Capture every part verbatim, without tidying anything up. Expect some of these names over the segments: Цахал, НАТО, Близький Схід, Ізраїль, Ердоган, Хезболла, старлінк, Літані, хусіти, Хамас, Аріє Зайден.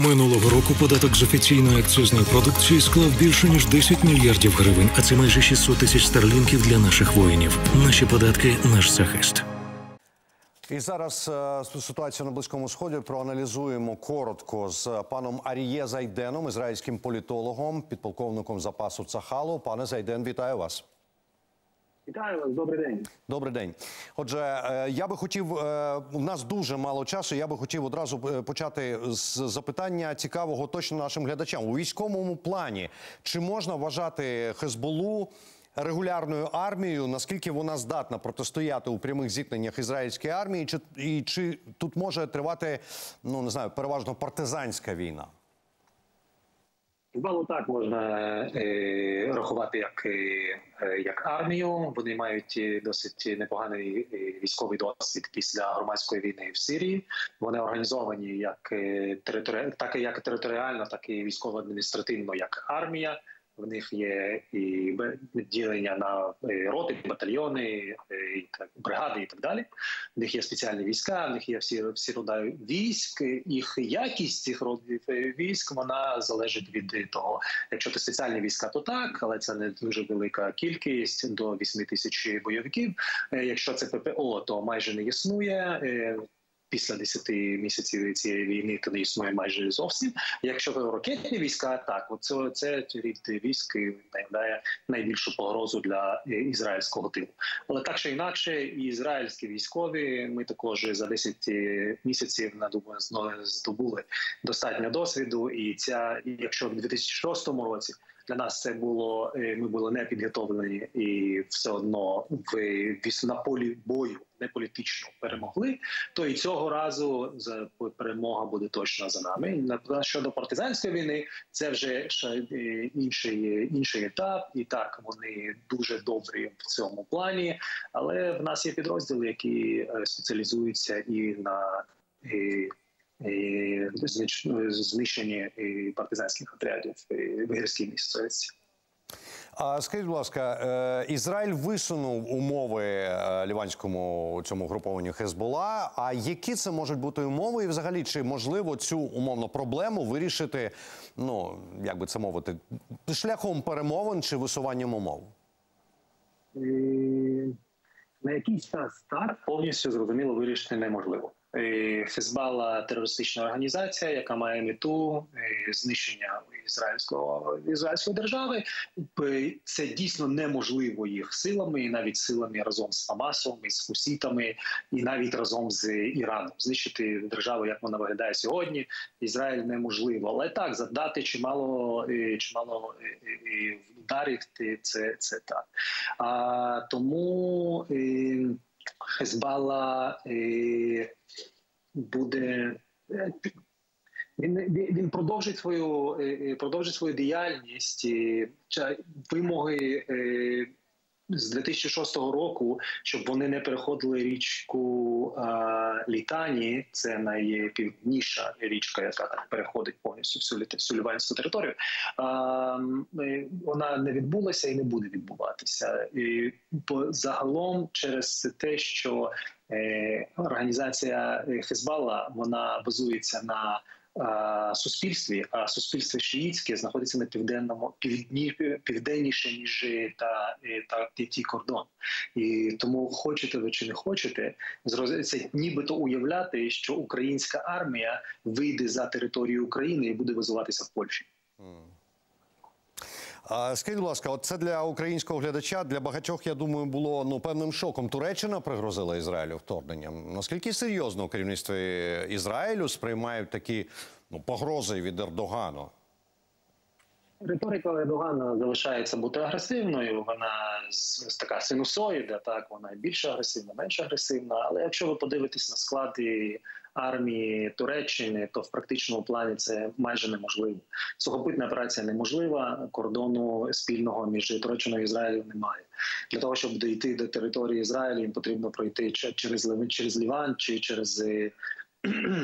Минулого року податок з офіційної акцизної продукції склав більше, ніж десять мільярдів гривень, а це майже шістсот тисяч старлінків для наших воїнів. Наші податки – наш захист. І зараз ситуацію на Близькому Сході проаналізуємо коротко з паном Аріє Зайденом, ізраїльським політологом, підполковником запасу Цахалу. Пане Зайден, вітаю вас. Вітаю вас, добрий день. Добрий день. Отже, я би хотів, у нас дуже мало часу, я би хотів одразу почати з запитання цікавого точно нашим глядачам. У військовому плані, чи можна вважати Хезболлу регулярною армією, наскільки вона здатна протистояти у прямих зіткненнях ізраїльської армії, чи, і чи тут може тривати, ну не знаю, переважно партизанська війна? Хезболлу так можна е, рахувати як, е, як армію. Вони мають досить непоганий військовий досвід після громадської війни в Сирії. Вони організовані як, е, територи... так, як територіально, так і військово-адміністративно, як армія. В них є і ділення на роти, батальйони, і так, бригади і так далі. В них є спеціальні війська, в них є всі, всі роди військ. Їх якість цих родів військ, вона залежить від того. Якщо це спеціальні війська, то так, але це не дуже велика кількість, до вісім тисяч бойовиків. Якщо це ППО, то майже не існує. Після десяти місяців цієї війни то не існує майже зовсім. Якщо то ракетні війська, так, оце, це рід військ являє найбільшу погрозу для ізраїльського тилу. Але так чи інакше, і ізраїльські військові, ми також за десять місяців здобули достатньо досвіду. І ця, якщо в дві тисячі шостому році для нас це було, ми були не підготовлені і все одно в, на полі бою не політично перемогли, то і цього разу перемога буде точно за нами. Щодо партизанської війни, це вже інший, інший етап, і так вони дуже добрі в цьому плані, але в нас є підрозділи, які спеціалізуються і на і, і, знищенні партизанських отрядів в гірській місцевості. А скажіть, будь ласка, Ізраїль висунув умови ліванському цьому угрупованню Хезболла. А які це можуть бути умови? І взагалі, чи можливо цю умовну проблему вирішити, ну, як би це мовити, шляхом перемовин чи висуванням умов? На якийсь час так повністю, зрозуміло, вирішити неможливо. Хезболла – терористична організація, яка має мету знищення ізраїльського, ізраїльської держави. Це дійсно неможливо їх силами, і навіть силами разом з Хамасом, і з хусітами, і навіть разом з Іраном. Знищити державу, як вона виглядає сьогодні, Ізраїль неможливо. Але так, завдати чимало, чимало вдарів – це, це так. А, тому Хезболла буде, він, він продовжить свою продовжить свою діяльність. Вимоги з дві тисячі шостого року, щоб вони не переходили річку Літані, це найпівдніша річка, яка переходить повністю всю, всю ліванську територію, вона не відбулася і не буде відбуватися. І загалом через те, що організація Хезболла, вона базується на суспільстві, а суспільство шиїтське знаходиться на південному півдні, південніше, ніж та, та, та ті кордон. І тому хочете ви чи не хочете, це нібито уявляти, що українська армія вийде за територію України і буде визуватися в Польщі. Скажіть, будь ласка, от це для українського глядача, для багатьох, я думаю, було ну, певним шоком. Туреччина пригрозила Ізраїлю вторгненням. Наскільки серйозно у керівництві Ізраїлю сприймають такі ну, погрози від Ердогана? Риторика Ердогана залишається бути агресивною, вона така синусоїда, так, вона більш агресивна, менш агресивна. Але якщо ви подивитесь на склади армії Туреччини, то в практичному плані це майже неможливо. Сухопутна операція неможлива, кордону спільного між Туреччиною і Ізраїлем немає. Для того, щоб дійти до території Ізраїлю, їм потрібно пройти через, через Ліван чи через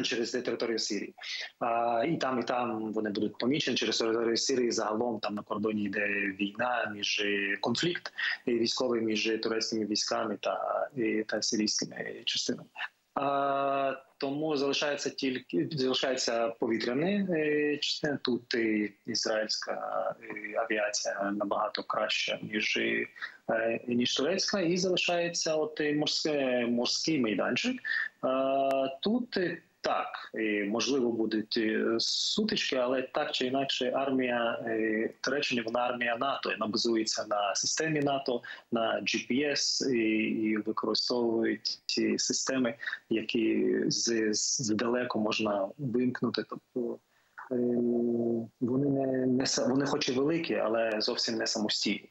через територію Сирії. А, і там, і там вони будуть помічені через територію Сирії. Загалом там на кордоні йде війна, між конфлікт військовий між турецькими військами та, та сирійськими частинами. Тому залишається тільки залишається повітряна частина. Тут і ізраїльська авіація набагато краща, ніж ніж турецька, і залишається от морське морський майданчик. Тут так, можливо, будуть сутички, але так чи інакше армія Туреччини, вона армія НАТО, вона базується на системі НАТО, на джі пі ес і використовують ці системи, які здалеку можна вимкнути. Тобто вони не, не вони хоч і великі, але зовсім не самостійні.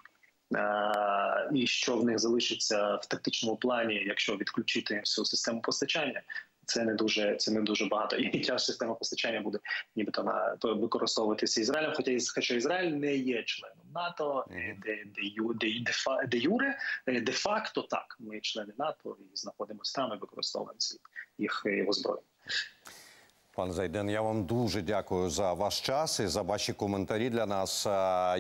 І що в них залишиться в тактичному плані, якщо відключити всю систему постачання, це не дуже, це не дуже багато. І ця система постачання буде нібито на використовуватися Ізраїлем, хоча хоча Ізраїль не є членом НАТО, де де ю де де, де юре, де факто так. Ми члени НАТО і знаходимося там і використовуємо їх озброєння. Пан Зайден, я вам дуже дякую за ваш час і за ваші коментарі для нас.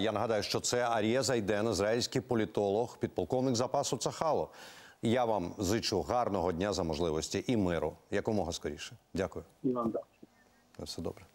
Я нагадаю, що це Аріє Зайден, ізраїльський політолог, підполковник запасу Цахалу. Я вам зичу гарного дня за можливості і миру, якомога скоріше. Дякую. І вам дякую. Все добре.